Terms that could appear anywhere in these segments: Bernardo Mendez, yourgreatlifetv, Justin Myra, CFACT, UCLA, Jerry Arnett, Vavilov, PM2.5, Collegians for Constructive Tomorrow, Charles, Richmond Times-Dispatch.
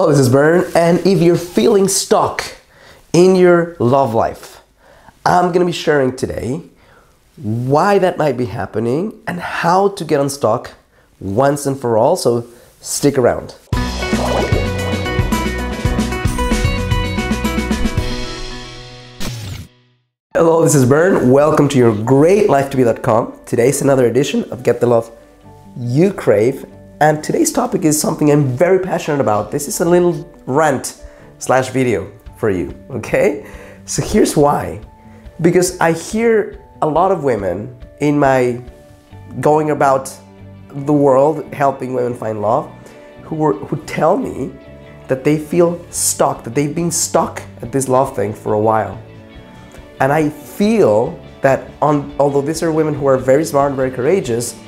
Hello, this is Bern, and if you're feeling stuck in your love life, I'm gonna be sharing today why that might be happening and how to get unstuck once and for all, so stick around. Hello, this is Bern, welcome to yourgreatlifetv.com. Today's another edition of Get the Love You Crave. And today's topic is something I'm very passionate about. This is a little rant slash video for you, okay? So here's why. Because I hear a lot of women in my going about the world, helping women find love, who tell me that they feel stuck, that they've been stuck at this love thing for a while. And I feel that although these are women who are very smart and very courageous,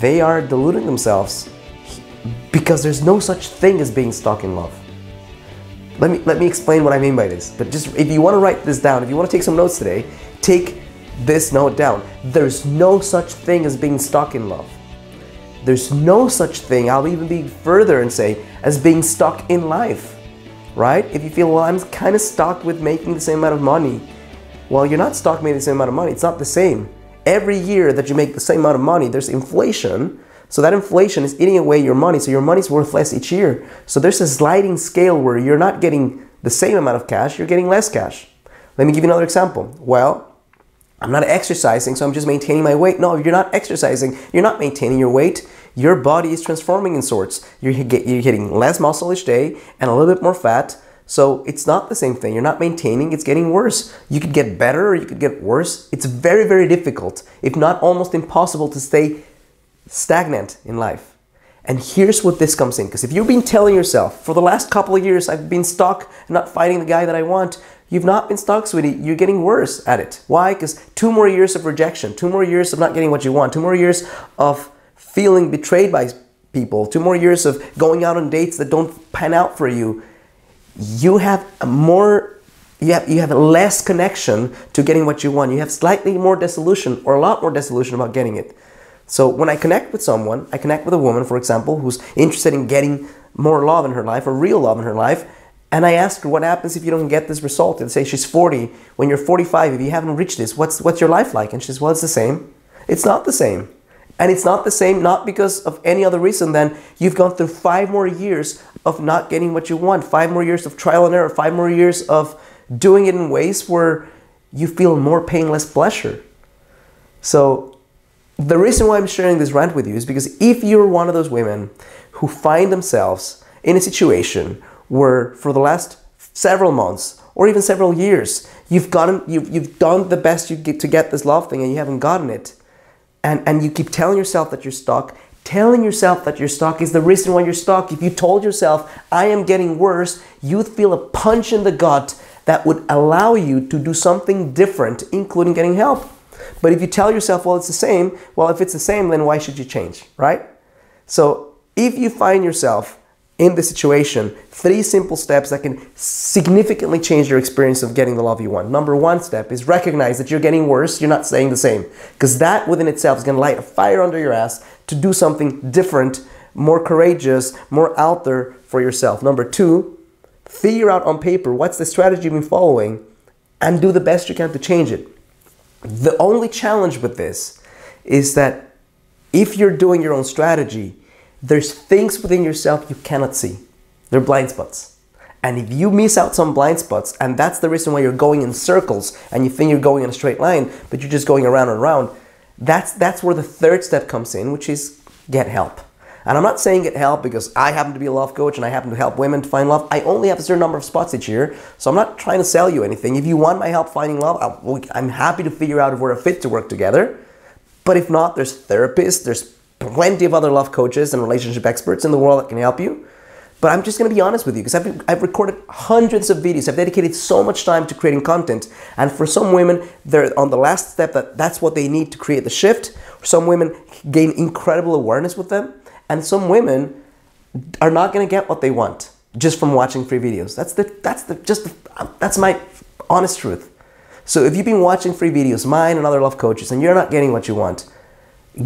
they are deluding themselves because there's no such thing as being stuck in love. Let me explain what I mean by this. But just if you want to write this down, if you want to take some notes today, take this note down. There's no such thing as being stuck in love. There's no such thing, I'll even be further and say, as being stuck in life, right? If you feel, well, I'm kind of stuck with making the same amount of money. Well, you're not stuck making the same amount of money. It's not the same. Every year that you make the same amount of money, there's inflation. So that inflation is eating away your money. So your money's worth less each year. So there's a sliding scale where you're not getting the same amount of cash, you're getting less cash. Let me give you another example. Well, I'm not exercising, so I'm just maintaining my weight. No, you're not exercising. You're not maintaining your weight. Your body is transforming in sorts. You're getting less muscle each day and a little bit more fat. So it's not the same thing. You're not maintaining, it's getting worse. You could get better or you could get worse. It's very, very difficult, if not almost impossible, to stay stagnant in life. And here's what this comes in, because if you've been telling yourself, for the last couple of years, I've been stuck not finding the guy that I want, you've not been stuck, sweetie, you're getting worse at it. Why? Because 2 more years of rejection, 2 more years of not getting what you want, 2 more years of feeling betrayed by people, 2 more years of going out on dates that don't pan out for you, you have less connection to getting what you want. You have slightly more disillusion, or a lot more disillusion about getting it. So when I connect with someone, I connect with a woman, for example, who's interested in getting more love in her life, or real love in her life, and I ask her, what happens if you don't get this result? And say she's 40, when you're 45, if you haven't reached this, what's your life like? And she says, well, it's the same. It's not the same. And it's not the same, not because of any other reason than you've gone through 5 more years of not getting what you want, 5 more years of trial and error, 5 more years of doing it in ways where you feel more pain, less pleasure. So the reason why I'm sharing this rant with you is because if you're one of those women who find themselves in a situation where for the last several months or even several years, you've done the best you get to get this love thing and you haven't gotten it, and you keep telling yourself that you're stuck, telling yourself that you're stuck is the reason why you're stuck. If you told yourself, I am getting worse, you'd feel a punch in the gut that would allow you to do something different, including getting help. But if you tell yourself, well, it's the same, well, if it's the same, then why should you change, right? So if you find yourself in this situation, 3 simple steps that can significantly change your experience of getting the love you want. Number 1 step is recognize that you're getting worse, you're not staying the same. Because that within itself is going to light a fire under your ass to do something different, more courageous, more out there for yourself. Number 2, figure out on paper what's the strategy you've been following and do the best you can to change it. The only challenge with this is that if you're doing your own strategy, there's things within yourself you cannot see. They're blind spots. And if you miss out some blind spots, and that's the reason why you're going in circles and you think you're going in a straight line, but you're just going around and around, that's where the 3rd step comes in, which is get help. And I'm not saying get help because I happen to be a love coach and I happen to help women to find love. I only have a certain number of spots each year, so I'm not trying to sell you anything. If you want my help finding love, I'm happy to figure out if we're a fit to work together. But if not, there's therapists, there's plenty of other love coaches and relationship experts in the world that can help you. But I'm just going to be honest with you, because I've recorded hundreds of videos. I've dedicated so much time to creating content. And for some women, they're on the last step, that's what they need to create the shift. Some women gain incredible awareness with them. And some women are not going to get what they want just from watching free videos. That's my honest truth. So if you've been watching free videos, mine and other love coaches, and you're not getting what you want,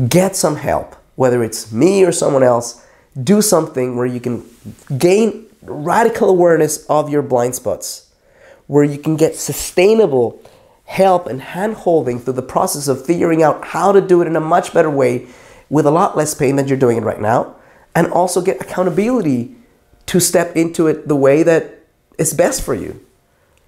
get some help. Whether it's me or someone else, do something where you can gain radical awareness of your blind spots, where you can get sustainable help and hand-holding through the process of figuring out how to do it in a much better way with a lot less pain than you're doing it right now, and also get accountability to step into it the way that is best for you.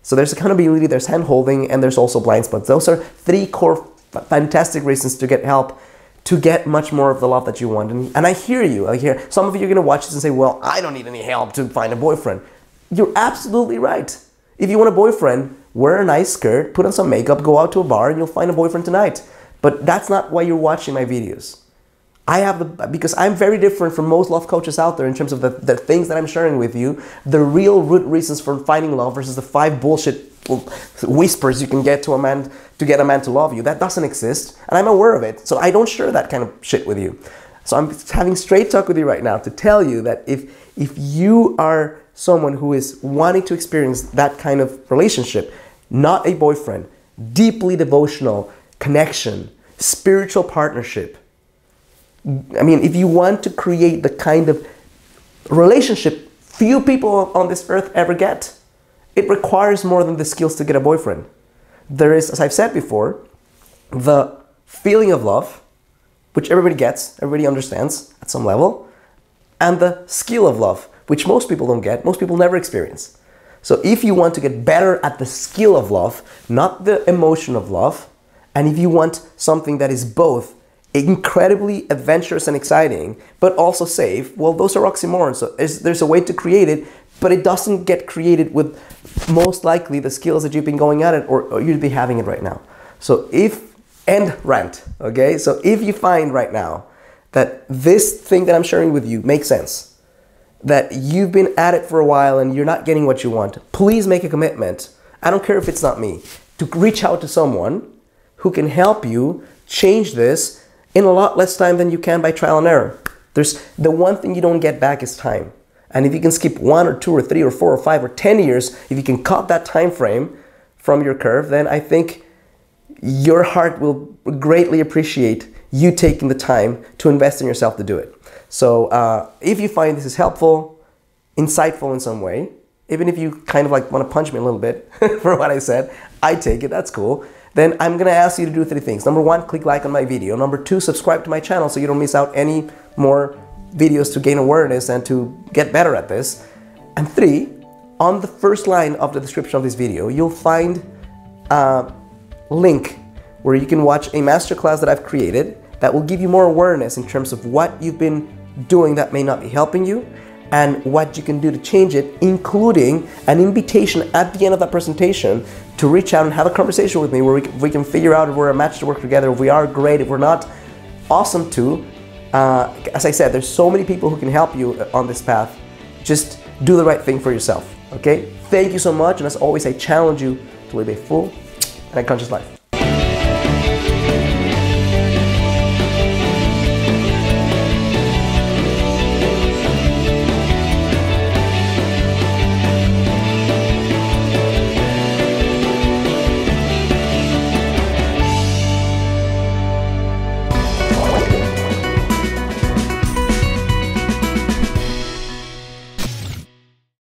So there's accountability, there's hand-holding, and there's also blind spots. Those are three core fantastic reasons to get help, to get much more of the love that you want. And I hear you. I hear some of you are going to watch this and say, well, I don't need any help to find a boyfriend. You're absolutely right. If you want a boyfriend, wear a nice skirt, put on some makeup, go out to a bar, and you'll find a boyfriend tonight. But that's not why you're watching my videos. Because I'm very different from most love coaches out there in terms of the things that I'm sharing with you, the real root reasons for finding love versus the five bullshit whispers you can get to a man to get a man to love you. That doesn't exist, and I'm aware of it, so I don't share that kind of shit with you. So I'm having straight talk with you right now to tell you that if you are someone who is wanting to experience that kind of relationship, not a boyfriend, deeply devotional connection, spiritual partnership, I mean, if you want to create the kind of relationship few people on this earth ever get, it requires more than the skills to get a boyfriend. There is, as I've said before, the feeling of love, which everybody gets, everybody understands at some level, and the skill of love, which most people don't get, most people never experience. So if you want to get better at the skill of love, not the emotion of love, and if you want something that is both incredibly adventurous and exciting, but also safe, well, those are oxymorons. So there's a way to create it, but it doesn't get created with most likely the skills that you've been going at it, or you'd be having it right now. So if you find right now that this thing that I'm sharing with you makes sense, that you've been at it for a while and you're not getting what you want, please make a commitment. I don't care if it's not me, to reach out to someone who can help you change this in a lot less time than you can by trial and error. There's the one thing you don't get back is time. And if you can skip 1 or 2 or 3 or 4 or 5 or 10 years, if you can cut that time frame from your curve, then I think your heart will greatly appreciate you taking the time to invest in yourself to do it. So if you find this is helpful, insightful in some way, even if you kind of like want to punch me a little bit for what I said, I take it, that's cool. Then I'm going to ask you to do 3 things. Number 1, click like on my video. Number 2, subscribe to my channel so you don't miss out any more videos to gain awareness and to get better at this. And 3, on the first line of the description of this video, you'll find a link where you can watch a masterclass that I've created that will give you more awareness in terms of what you've been doing that may not be helping you and what you can do to change it, including an invitation at the end of that presentation to reach out and have a conversation with me where we can figure out if we're a match to work together, if we are great, if we're not, awesome too. As I said, there's so many people who can help you on this path. Just do the right thing for yourself, okay? Thank you so much, and as always, I challenge you to live a full and a conscious life.